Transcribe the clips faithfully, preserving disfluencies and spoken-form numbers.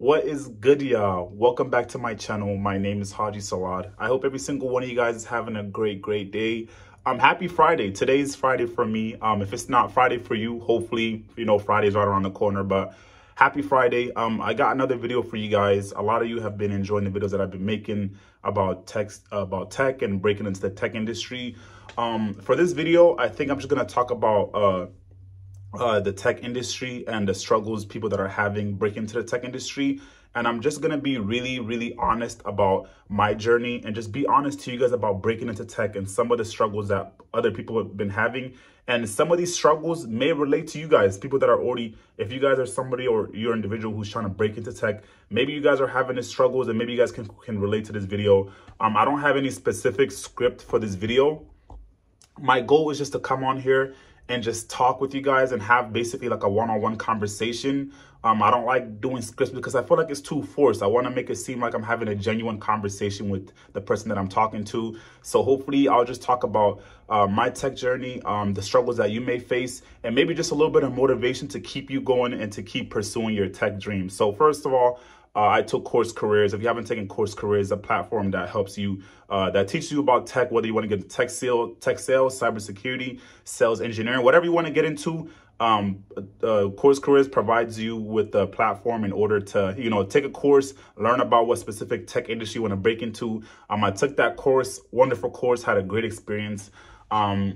What is good, y'all? Welcome back to my channel. My name is Haji Salad. I hope every single one of you guys is having a great, great day. Um, happy Friday. Today is Friday for me. Um, if it's not Friday for you, hopefully, you know, Friday's right around the corner, but happy Friday. Um, I got another video for you guys. A lot of you have been enjoying the videos that I've been making about tech, about tech and breaking into the tech industry. Um, for this video, I think I'm just going to talk about, uh, Uh, the tech industry and the struggles people that are having breaking into the tech industry. And I'm just going to be really, really honest about my journey and just be honest to you guys about breaking into tech and some of the struggles that other people have been having. And some of these struggles may relate to you guys, people that are already, if you guys are somebody or you're an individual who's trying to break into tech, maybe you guys are having these struggles and maybe you guys can, can relate to this video. Um, I don't have any specific script for this video. My goal is just to come on here and just talk with you guys and have basically like a one-on-one conversation. Um, I don't like doing scripts because I feel like it's too forced. I want to make it seem like I'm having a genuine conversation with the person that I'm talking to. So hopefully I'll just talk about uh, my tech journey, um, the struggles that you may face, and maybe just a little bit of motivation to keep you going and to keep pursuing your tech dreams. So first of all, Uh, I took Course Careers. If you haven't taken Course Careers, a platform that helps you, uh, that teaches you about tech, whether you want to get into tech sales, tech sales, cybersecurity, sales engineering, whatever you want to get into. Um, uh, Course Careers provides you with a platform in order to, you know, take a course, learn about what specific tech industry you want to break into. Um, I took that course, wonderful course, had a great experience. Um,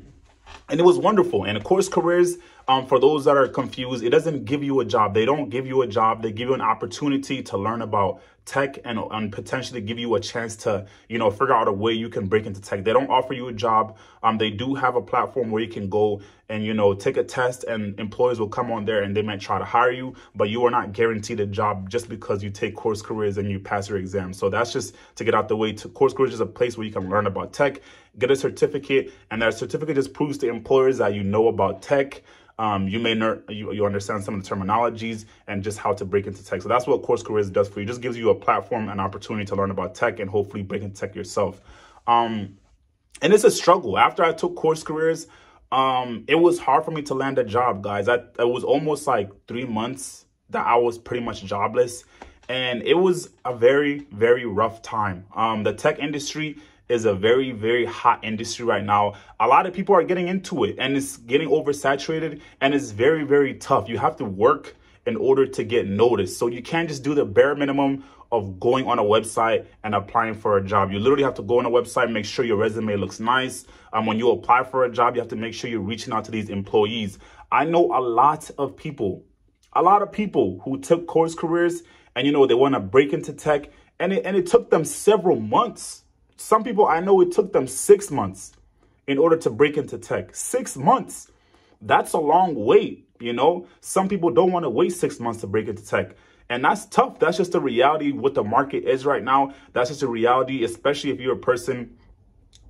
And it was wonderful. And of course, Careers, um, for those that are confused, it doesn't give you a job. They don't give you a job. They give you an opportunity to learn about tech and, and potentially give you a chance to, you know, figure out a way you can break into tech. They don't offer you a job. Um, they do have a platform where you can go and, you know, take a test, and employers will come on there and they might try to hire you, but you are not guaranteed a job just because you take Course Careers and you pass your exam. So that's just to get out the way. To, Course Careers is a place where you can learn about tech, get a certificate, and that certificate just proves to employers that you know about tech. Um, you may ner you, you understand some of the terminologies and just how to break into tech. So that's what Course Careers does for you. It just gives you a platform, an opportunity to learn about tech and hopefully break into tech yourself. Um, and it's a struggle. After I took Course Careers, um, it was hard for me to land a job, guys. I, it was almost like three months that I was pretty much jobless. And it was a very, very rough time. Um, the tech industry is a very, very hot industry right now. A lot of people are getting into it and it's getting oversaturated and it's very, very tough. You have to work in order to get noticed. So you can't just do the bare minimum of going on a website and applying for a job. You literally have to go on a website, make sure your resume looks nice. Um, when you apply for a job, you have to make sure you're reaching out to these employees. I know a lot of people, a lot of people who took Course Careers and, you know, they want to break into tech, and it, and it took them several months. Some people, I know it took them six months in order to break into tech. Six months. That's a long wait, you know. Some people don't want to wait six months to break into tech. And that's tough. That's just the reality of what the market is right now. That's just the reality, especially if you're a person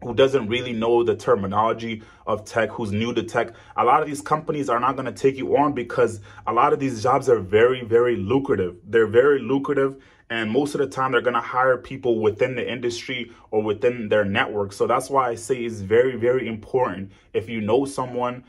who doesn't really know the terminology of tech, who's new to tech. A lot of these companies are not going to take you on because a lot of these jobs are very, very lucrative. They're very lucrative. And most of the time, they're going to hire people within the industry or within their network. So that's why I say it's very, very important. If you know someone,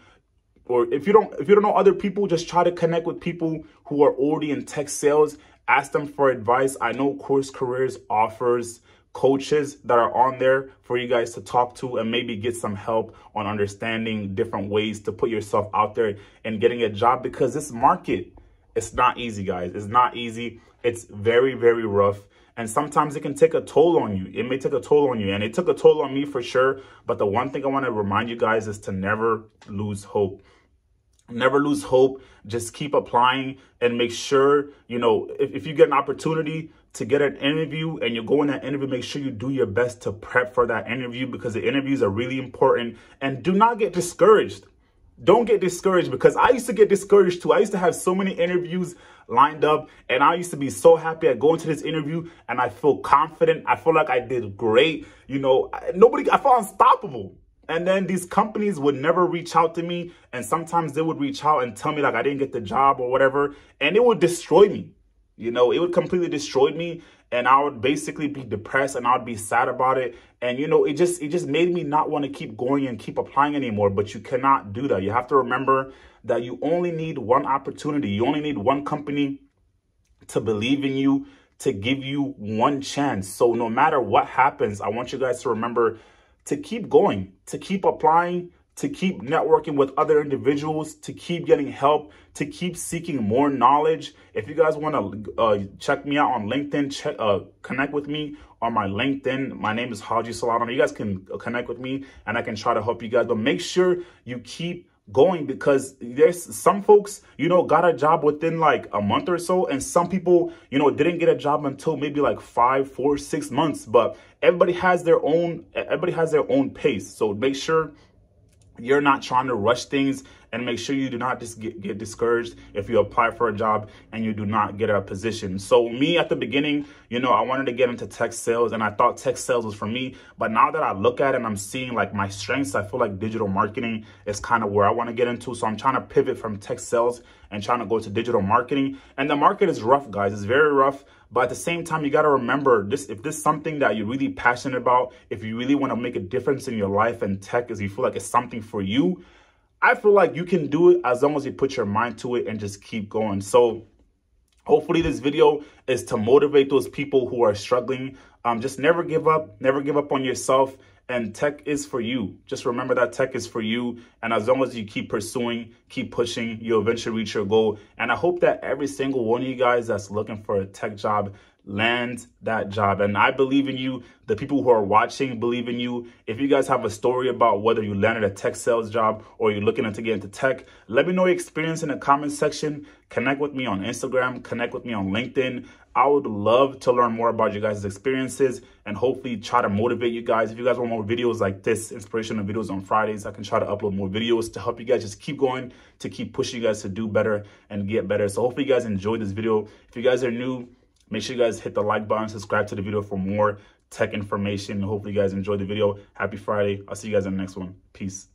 or if you don't, if you don't know other people, just try to connect with people who are already in tech sales. Ask them for advice. I know Course Careers offers coaches that are on there for you guys to talk to and maybe get some help on understanding different ways to put yourself out there and getting a job, because this market, it's not easy, guys. It's not easy. It's very, very rough. And sometimes it can take a toll on you. It may take a toll on you. And it took a toll on me for sure. But the one thing I want to remind you guys is to never lose hope. Never lose hope. Just keep applying and make sure, you know, if, if you get an opportunity to get an interview and you go in that interview, make sure you do your best to prep for that interview, because the interviews are really important. And do not get discouraged. Don't get discouraged, because I used to get discouraged too. I used to have so many interviews lined up and I used to be so happy at going to this interview and I feel confident. I feel like I did great. You know, nobody, I felt unstoppable. And then these companies would never reach out to me. And sometimes they would reach out and tell me like I didn't get the job or whatever. And it would destroy me. You know, it would completely destroy me. And I would basically be depressed and I would be sad about it. And, you know, it just it just made me not want to keep going and keep applying anymore. But you cannot do that. You have to remember that you only need one opportunity. You only need one company to believe in you, to give you one chance. So no matter what happens, I want you guys to remember to keep going, to keep applying, to keep networking with other individuals, to keep getting help, to keep seeking more knowledge. If you guys want to uh, check me out on LinkedIn, check, uh, connect with me on my LinkedIn. My name is Haji Salad. You guys can connect with me and I can try to help you guys. But make sure you keep going, because there's some folks, you know, got a job within like a month or so. And some people, you know, didn't get a job until maybe like five, four, six months. But everybody has their own, everybody has their own pace. So make sure you're not trying to rush things, and make sure you do not just get, get discouraged if you apply for a job and you do not get a position. So me at the beginning, you know, I wanted to get into tech sales and I thought tech sales was for me. But now that I look at it and I'm seeing like my strengths, I feel like digital marketing is kind of where I want to get into. So I'm trying to pivot from tech sales and trying to go to digital marketing. And the market is rough, guys. It's very rough. But at the same time, you got to remember this, if this is something that you're really passionate about, if you really want to make a difference in your life and tech is you feel like it's something for you, I feel like you can do it as long as you put your mind to it and just keep going. So hopefully this video is to motivate those people who are struggling. Um, just never give up, never give up on yourself. And tech is for you. Just remember that tech is for you. And as long as you keep pursuing, keep pushing, you'll eventually reach your goal. And I hope that every single one of you guys that's looking for a tech job lands that job. And I believe in you. The people who are watching believe in you. If you guys have a story about whether you landed a tech sales job or you're looking to get into tech, let me know your experience in the comment section. Connect with me on Instagram. Connect with me on LinkedIn. I would love to learn more about you guys' experiences and hopefully try to motivate you guys. If you guys want more videos like this, inspirational videos on Fridays, I can try to upload more videos to help you guys just keep going, to keep pushing you guys to do better and get better. So hopefully you guys enjoyed this video. If you guys are new, make sure you guys hit the like button, subscribe to the video for more tech information. Hopefully you guys enjoyed the video. Happy Friday. I'll see you guys in the next one. Peace.